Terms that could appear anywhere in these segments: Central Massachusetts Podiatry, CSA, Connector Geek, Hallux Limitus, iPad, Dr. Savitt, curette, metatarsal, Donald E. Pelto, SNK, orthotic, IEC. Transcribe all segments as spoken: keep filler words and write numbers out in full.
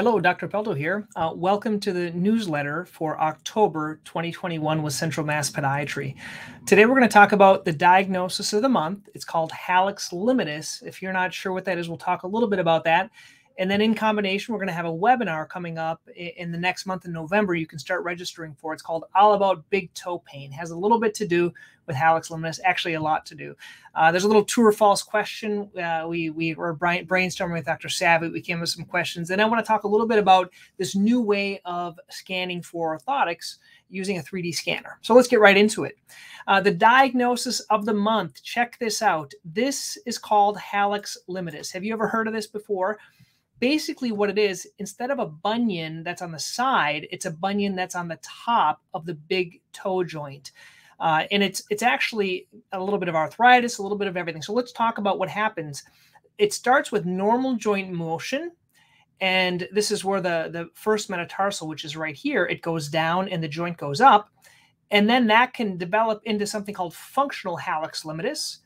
Hello, Doctor Pelto here. Uh, welcome to the newsletter for October twenty twenty-one with Central Mass Podiatry. Today we're going to talk about the diagnosis of the month. It's called Hallux Limitus. If you're not sure what that is, we'll talk a little bit about that. And then in combination, we're going to have a webinar coming up in the next month in November. You can start registering for. It's called All About Big Toe Pain. It has a little bit to do with Hallux Limitus, actually a lot to do. Uh, there's a little true or false question. Uh, we, we were brainstorming with Doctor Savitt. We came up with some questions. And I want to talk a little bit about this new way of scanning for orthotics using a three D scanner. So let's get right into it. Uh, the diagnosis of the month. Check this out. This is called Hallux Limitus. Have you ever heard of this before? Basically what it is, instead of a bunion that's on the side, it's a bunion that's on the top of the big toe joint. Uh, and it's, it's actually a little bit of arthritis, a little bit of everything. So let's talk about what happens. It starts with normal joint motion. And this is where the, the first metatarsal, which is right here, it goes down and the joint goes up. And then that can develop into something called functional hallux limitus,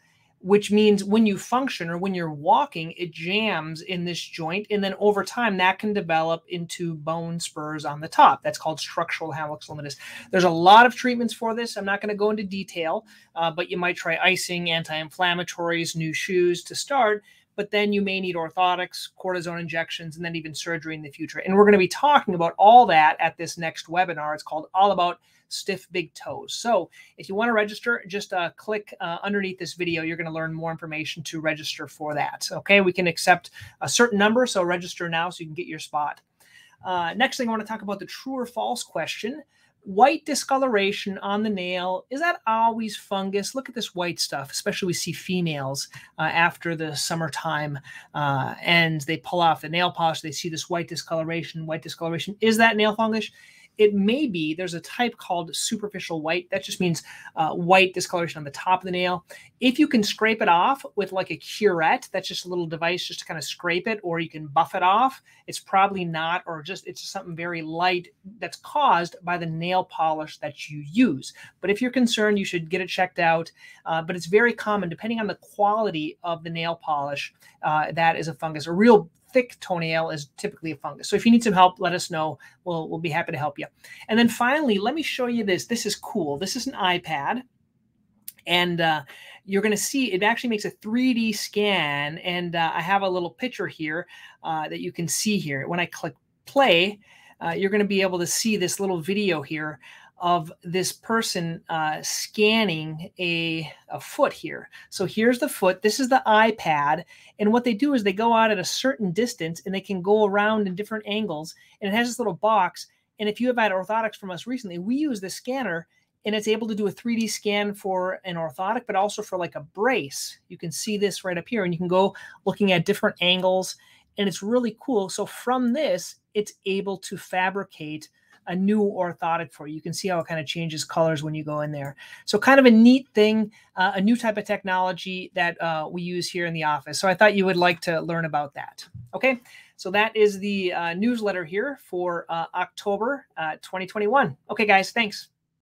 which means when you function or when you're walking, it jams in this joint. And then over time, that can develop into bone spurs on the top. That's called structural hallux limitus. There's a lot of treatments for this. I'm not going to go into detail, uh, but you might try icing, anti-inflammatories, new shoes to start. But then you may need orthotics, cortisone injections, and then even surgery in the future. And we're going to be talking about all that at this next webinar. It's called All About Stiff Big Toes. So if you want to register, just uh, click uh, underneath this video. You're going to learn more information to register for that. Okay, we can accept a certain number, so register now so you can get your spot. Uh, next thing I want to talk about the true or false question. White discoloration on the nail, is that always fungus? Look at this white stuff, especially we see females uh, after the summertime uh, and they pull off the nail polish. They see this white discoloration, white discoloration. Is that nail fungus? It may be. There's a type called superficial white. That just means uh, white discoloration on the top of the nail. If you can scrape it off with like a curette, that's just a little device just to kind of scrape it, or you can buff it off, it's probably not, or just it's just something very light that's caused by the nail polish that you use. But if you're concerned, you should get it checked out. Uh, but it's very common, depending on the quality of the nail polish, uh, that is a fungus. A real thick toenail is typically a fungus. So if you need some help, let us know. We'll, we'll be happy to help you. And then finally, let me show you this. This is cool. This is an iPad. And uh, you're going to see it actually makes a three D scan. And uh, I have a little picture here uh, that you can see here. When I click play, uh, you're going to be able to see this little video here of this person uh, scanning a, a foot here. So here's the foot. This is the iPad. And what they do is they go out at a certain distance and they can go around in different angles. And it has this little box. And if you have had orthotics from us recently, we use the scanner and it's able to do a three D scan for an orthotic, but also for like a brace. You can see this right up here and you can go looking at different angles and it's really cool. So from this, it's able to fabricate a new orthotic for you. You can see how it kind of changes colors when you go in there. So kind of a neat thing, uh, a new type of technology that uh, we use here in the office. So I thought you would like to learn about that. Okay, so that is the uh, newsletter here for uh, October uh, twenty twenty-one. Okay, guys, thanks.